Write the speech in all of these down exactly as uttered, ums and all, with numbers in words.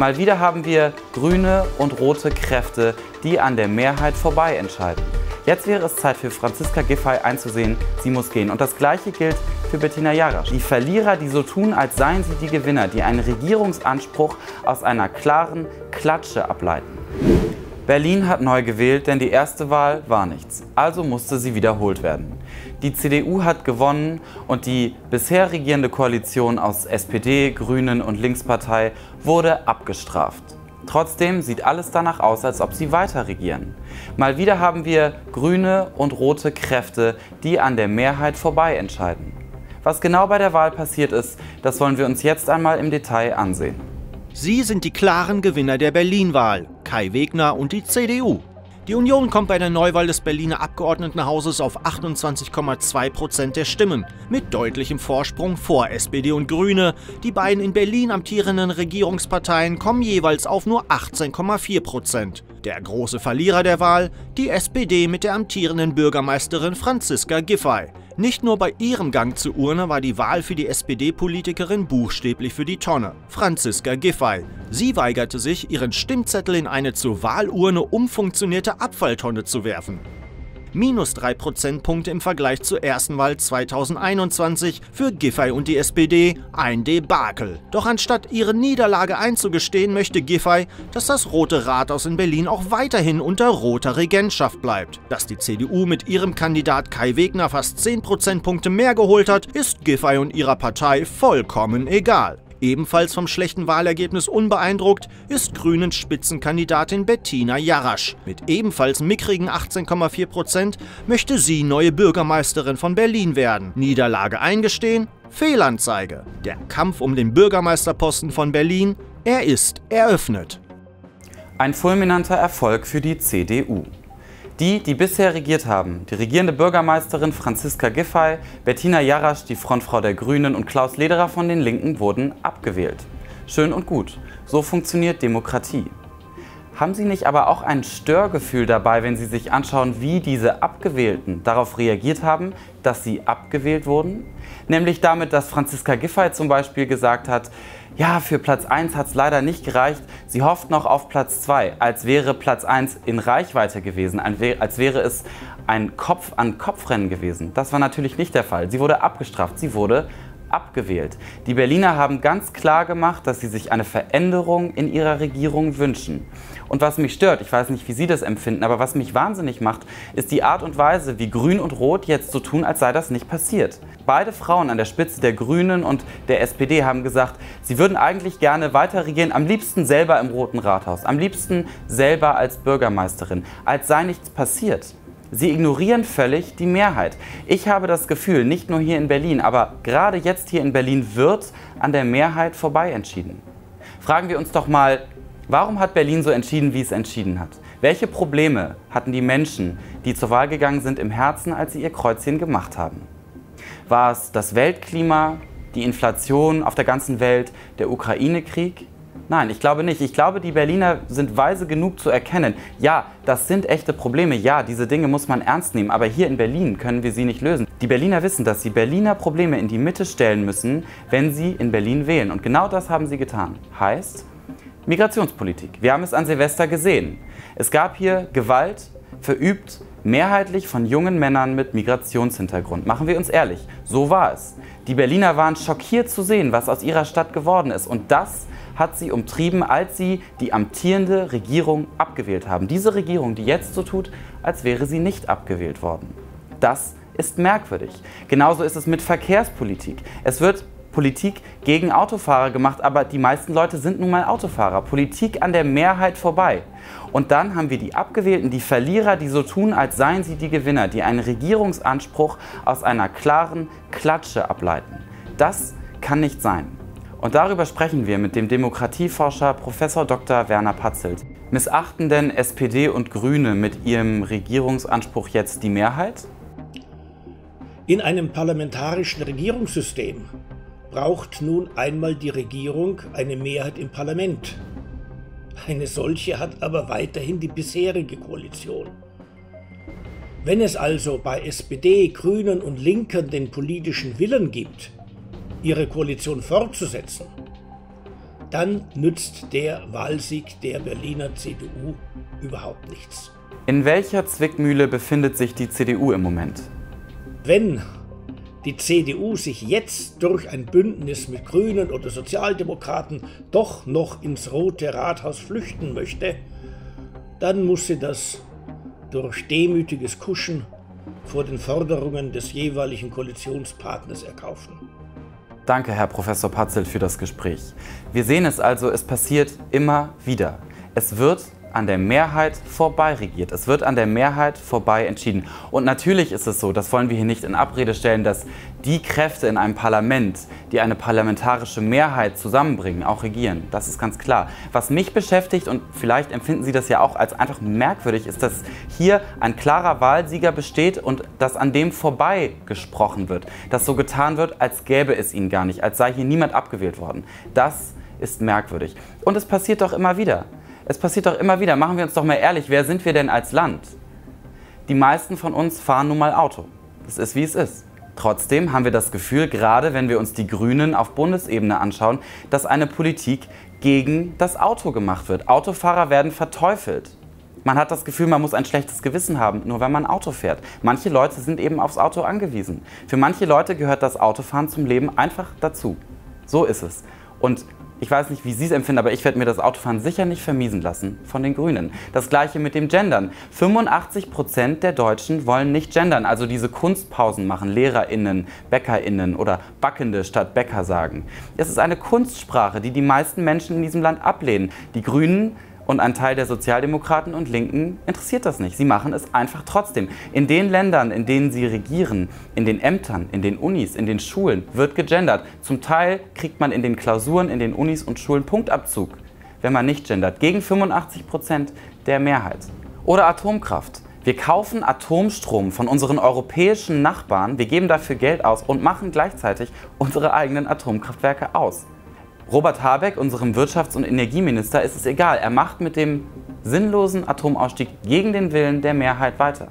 Mal wieder haben wir grüne und rote Kräfte, die an der Mehrheit vorbei entscheiden. Jetzt wäre es Zeit für Franziska Giffey einzusehen, sie muss gehen. Und das Gleiche gilt für Bettina Jarasch. Die Verlierer, die so tun, als seien sie die Gewinner, die einen Regierungsanspruch aus einer klaren Klatsche ableiten. Berlin hat neu gewählt, denn die erste Wahl war nichts. Also musste sie wiederholt werden. Die C D U hat gewonnen und die bisher regierende Koalition aus S P D, Grünen und Linkspartei wurde abgestraft. Trotzdem sieht alles danach aus, als ob sie weiter regieren. Mal wieder haben wir grüne und rote Kräfte, die an der Mehrheit vorbei entscheiden. Was genau bei der Wahl passiert ist, das wollen wir uns jetzt einmal im Detail ansehen. Sie sind die klaren Gewinner der Berlin-Wahl, Kai Wegner und die C D U. Die Union kommt bei der Neuwahl des Berliner Abgeordnetenhauses auf achtundzwanzig Komma zwei Prozent der Stimmen, mit deutlichem Vorsprung vor S P D und Grüne. Die beiden in Berlin amtierenden Regierungsparteien kommen jeweils auf nur achtzehn Komma vier Prozent. Der große Verlierer der Wahl, die S P D mit der amtierenden Bürgermeisterin Franziska Giffey. Nicht nur bei ihrem Gang zur Urne war die Wahl für die S P D-Politikerin buchstäblich für die Tonne. Franziska Giffey. Sie weigerte sich, ihren Stimmzettel in eine zur Wahlurne umfunktionierte Abfalltonne zu werfen. Minus drei Prozentpunkte im Vergleich zur ersten Wahl zweitausendeinundzwanzig für Giffey und die S P D, ein Debakel. Doch anstatt ihre Niederlage einzugestehen, möchte Giffey, dass das Rote Rathaus in Berlin auch weiterhin unter roter Regentschaft bleibt. Dass die C D U mit ihrem Kandidat Kai Wegner fast zehn Prozentpunkte mehr geholt hat, ist Giffey und ihrer Partei vollkommen egal. Ebenfalls vom schlechten Wahlergebnis unbeeindruckt ist Grünen Spitzenkandidatin Bettina Jarasch. Mit ebenfalls mickrigen achtzehn Komma vier Prozent möchte sie neue Bürgermeisterin von Berlin werden. Niederlage eingestehen, Fehlanzeige. Der Kampf um den Bürgermeisterposten von Berlin, er ist eröffnet. Ein fulminanter Erfolg für die C D U. Die, die bisher regiert haben, die regierende Bürgermeisterin Franziska Giffey, Bettina Jarasch, die Frontfrau der Grünen und Klaus Lederer von den Linken wurden abgewählt. Schön und gut, so funktioniert Demokratie. Haben Sie nicht aber auch ein Störgefühl dabei, wenn Sie sich anschauen, wie diese Abgewählten darauf reagiert haben, dass sie abgewählt wurden? Nämlich damit, dass Franziska Giffey zum Beispiel gesagt hat, ja, für Platz eins hat es leider nicht gereicht, sie hofft noch auf Platz zwei, als wäre Platz eins in Reichweite gewesen, als wäre es ein Kopf-an-Kopf-Rennen gewesen. Das war natürlich nicht der Fall. Sie wurde abgestraft, sie wurde abgewählt. Die Berliner haben ganz klar gemacht, dass sie sich eine Veränderung in ihrer Regierung wünschen. Und was mich stört, ich weiß nicht, wie Sie das empfinden, aber was mich wahnsinnig macht, ist die Art und Weise, wie Grün und Rot jetzt so tun, als sei das nicht passiert. Beide Frauen an der Spitze der Grünen und der S P D haben gesagt, sie würden eigentlich gerne weiter regieren, am liebsten selber im Roten Rathaus, am liebsten selber als Bürgermeisterin, als sei nichts passiert. Sie ignorieren völlig die Mehrheit. Ich habe das Gefühl, nicht nur hier in Berlin, aber gerade jetzt hier in Berlin wird an der Mehrheit vorbei entschieden. Fragen wir uns doch mal, warum hat Berlin so entschieden, wie es entschieden hat? Welche Probleme hatten die Menschen, die zur Wahl gegangen sind, im Herzen, als sie ihr Kreuzchen gemacht haben? War es das Weltklima, die Inflation auf der ganzen Welt, der Ukraine-Krieg? Nein, ich glaube nicht. Ich glaube, die Berliner sind weise genug zu erkennen, ja, das sind echte Probleme, ja, diese Dinge muss man ernst nehmen, aber hier in Berlin können wir sie nicht lösen. Die Berliner wissen, dass sie Berliner Probleme in die Mitte stellen müssen, wenn sie in Berlin wählen. Und genau das haben sie getan. Heißt Migrationspolitik. Wir haben es an Silvester gesehen. Es gab hier Gewalt, verübt mehrheitlich von jungen Männern mit Migrationshintergrund. Machen wir uns ehrlich, so war es. Die Berliner waren schockiert zu sehen, was aus ihrer Stadt geworden ist. Und das hat sie umtrieben, als sie die amtierende Regierung abgewählt haben. Diese Regierung, die jetzt so tut, als wäre sie nicht abgewählt worden. Das ist merkwürdig. Genauso ist es mit Verkehrspolitik. Es wird Politik gegen Autofahrer gemacht, aber die meisten Leute sind nun mal Autofahrer. Politik an der Mehrheit vorbei. Und dann haben wir die Abgewählten, die Verlierer, die so tun, als seien sie die Gewinner, die einen Regierungsanspruch aus einer klaren Klatsche ableiten. Das kann nicht sein. Und darüber sprechen wir mit dem Demokratieforscher Professor Doktor Werner Patzelt. Missachten denn S P D und Grüne mit ihrem Regierungsanspruch jetzt die Mehrheit? In einem parlamentarischen Regierungssystem braucht nun einmal die Regierung eine Mehrheit im Parlament. Eine solche hat aber weiterhin die bisherige Koalition. Wenn es also bei S P D, Grünen und Linken den politischen Willen gibt, ihre Koalition fortzusetzen, dann nützt der Wahlsieg der Berliner C D U überhaupt nichts. In welcher Zwickmühle befindet sich die C D U im Moment? Wenn die C D U sich jetzt durch ein Bündnis mit Grünen oder Sozialdemokraten doch noch ins Rote Rathaus flüchten möchte, dann muss sie das durch demütiges Kuschen vor den Forderungen des jeweiligen Koalitionspartners erkaufen. Danke, Herr Professor Patzelt, für das Gespräch. Wir sehen es also, es passiert immer wieder. Es wird an der Mehrheit vorbei regiert. Es wird an der Mehrheit vorbei entschieden. Und natürlich ist es so, das wollen wir hier nicht in Abrede stellen, dass die Kräfte in einem Parlament, die eine parlamentarische Mehrheit zusammenbringen, auch regieren. Das ist ganz klar. Was mich beschäftigt, und vielleicht empfinden Sie das ja auch als einfach merkwürdig, ist, dass hier ein klarer Wahlsieger besteht und dass an dem vorbei gesprochen wird. Dass so getan wird, als gäbe es ihn gar nicht, als sei hier niemand abgewählt worden. Das ist merkwürdig. Und es passiert doch immer wieder. Es passiert doch immer wieder, machen wir uns doch mal ehrlich, wer sind wir denn als Land? Die meisten von uns fahren nun mal Auto. Das ist, wie es ist. Trotzdem haben wir das Gefühl, gerade wenn wir uns die Grünen auf Bundesebene anschauen, dass eine Politik gegen das Auto gemacht wird. Autofahrer werden verteufelt. Man hat das Gefühl, man muss ein schlechtes Gewissen haben, nur wenn man Auto fährt. Manche Leute sind eben aufs Auto angewiesen. Für manche Leute gehört das Autofahren zum Leben einfach dazu. So ist es. Und ich weiß nicht, wie Sie es empfinden, aber ich werde mir das Autofahren sicher nicht vermiesen lassen von den Grünen. Das gleiche mit dem Gendern. fünfundachtzig Prozent der Deutschen wollen nicht gendern, also diese Kunstpausen machen, LehrerInnen, BäckerInnen oder Backende statt Bäcker sagen. Es ist eine Kunstsprache, die die meisten Menschen in diesem Land ablehnen. Die Grünen und ein Teil der Sozialdemokraten und Linken interessiert das nicht. Sie machen es einfach trotzdem. In den Ländern, in denen sie regieren, in den Ämtern, in den Unis, in den Schulen wird gegendert. Zum Teil kriegt man in den Klausuren, in den Unis und Schulen Punktabzug, wenn man nicht gendert. Gegen fünfundachtzig Prozent der Mehrheit. Oder Atomkraft. Wir kaufen Atomstrom von unseren europäischen Nachbarn, wir geben dafür Geld aus und machen gleichzeitig unsere eigenen Atomkraftwerke aus. Robert Habeck, unserem Wirtschafts- und Energieminister, ist es egal. Er macht mit dem sinnlosen Atomausstieg gegen den Willen der Mehrheit weiter.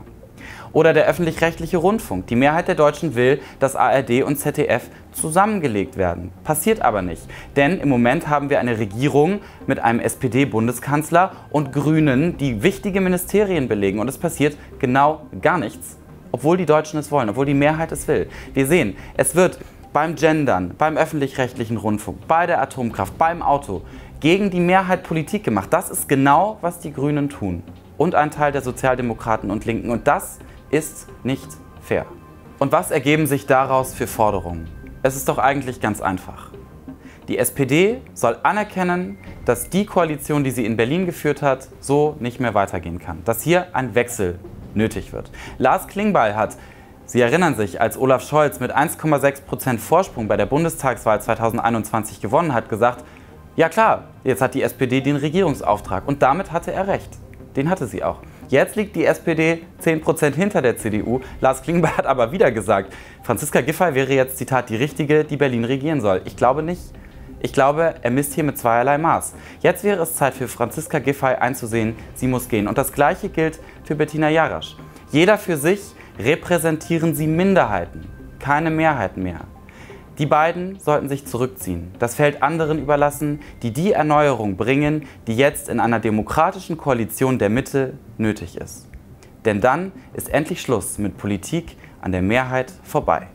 Oder der öffentlich-rechtliche Rundfunk. Die Mehrheit der Deutschen will, dass A R D und Z D F zusammengelegt werden. Passiert aber nicht. Denn im Moment haben wir eine Regierung mit einem S P D-Bundeskanzler und Grünen, die wichtige Ministerien belegen. Und es passiert genau gar nichts. Obwohl die Deutschen es wollen, obwohl die Mehrheit es will. Wir sehen, es wird beim Gendern, beim öffentlich-rechtlichen Rundfunk, bei der Atomkraft, beim Auto, gegen die Mehrheit Politik gemacht. Das ist genau, was die Grünen tun. Und ein Teil der Sozialdemokraten und Linken. Und das ist nicht fair. Und was ergeben sich daraus für Forderungen? Es ist doch eigentlich ganz einfach. Die S P D soll anerkennen, dass die Koalition, die sie in Berlin geführt hat, so nicht mehr weitergehen kann. Dass hier ein Wechsel nötig wird. Lars Klingbeil hat, Sie erinnern sich, als Olaf Scholz mit eins Komma sechs Prozent Vorsprung bei der Bundestagswahl zweitausendeinundzwanzig gewonnen hat, gesagt, ja klar, jetzt hat die S P D den Regierungsauftrag. Und damit hatte er recht. Den hatte sie auch. Jetzt liegt die S P D zehn Prozent hinter der C D U. Lars Klingbeil hat aber wieder gesagt, Franziska Giffey wäre jetzt, Zitat, die Richtige, die Berlin regieren soll. Ich glaube nicht. Ich glaube, er misst hier mit zweierlei Maß. Jetzt wäre es Zeit für Franziska Giffey einzusehen, sie muss gehen. Und das Gleiche gilt für Bettina Jarasch. Jeder für sich. Repräsentieren sie Minderheiten, keine Mehrheiten mehr. Die beiden sollten sich zurückziehen, das Feld anderen überlassen, die die Erneuerung bringen, die jetzt in einer demokratischen Koalition der Mitte nötig ist. Denn dann ist endlich Schluss mit Politik an der Mehrheit vorbei.